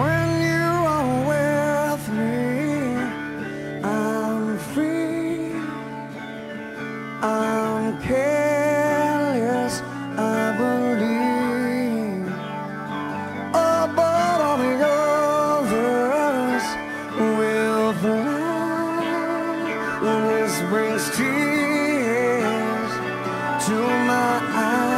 When you are with me, I'm free, I'm careless, I believe. Oh, but all the others will fly. This brings tears to my eyes.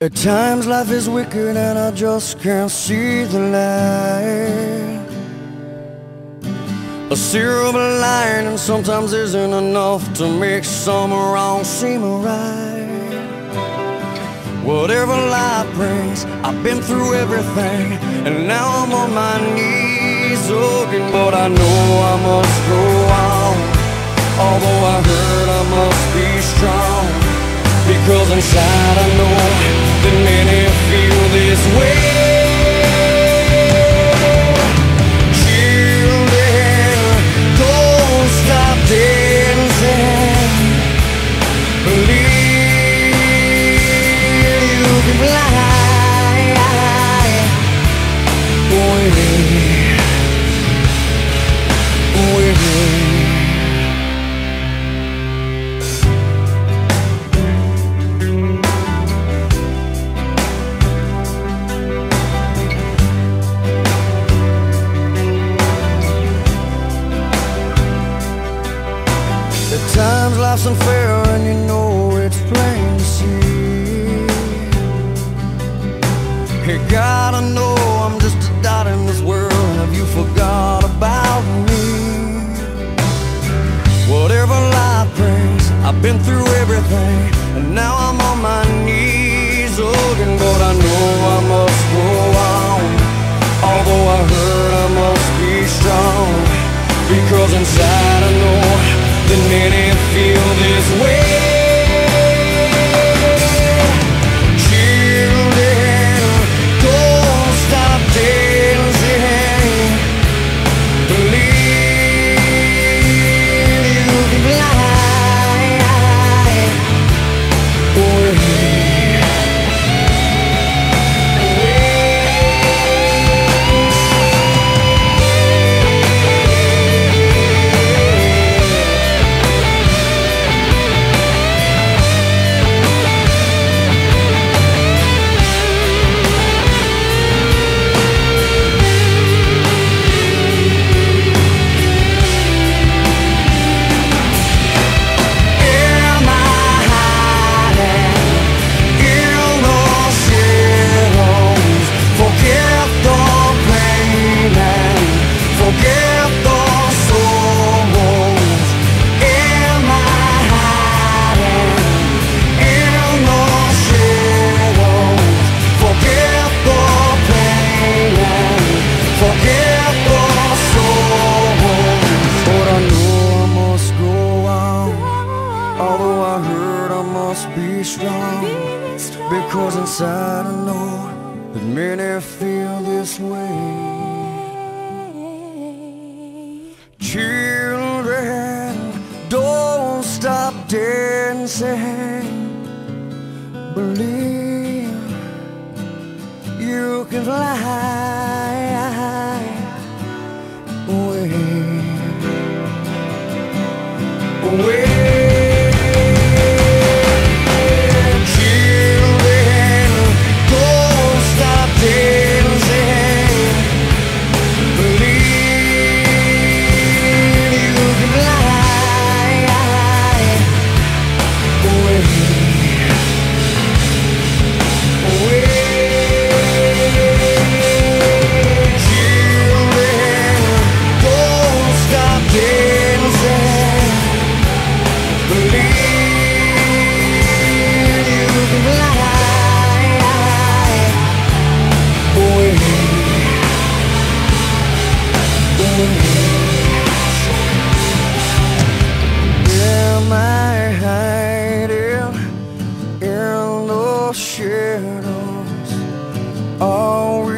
At times life is wicked and I just can't see the light. A silver lining sometimes isn't enough to make some wrong seem right. Whatever life brings, I've been through everything, and now I'm on my knees looking. But I know I must go on, although I heard I must be strong, because inside I know that many feel this way. Children, don't stop dancing. Believe you can fly. Away. Times life's unfair and you know it's plain to see. Hey God, I know I'm just a dot in this world. Have you forgot about me? Whatever life brings, I've been through everything, and now I'm on my knees looking. But I know I must go on, although I heard I must be strong, because inside I know that many feel this way. Children, don't stop dancing. Believe you can fly. Because inside I know that many feel this way. Children, don't stop dancing. Believe you can fly away. Away. In my head, in the shadows, always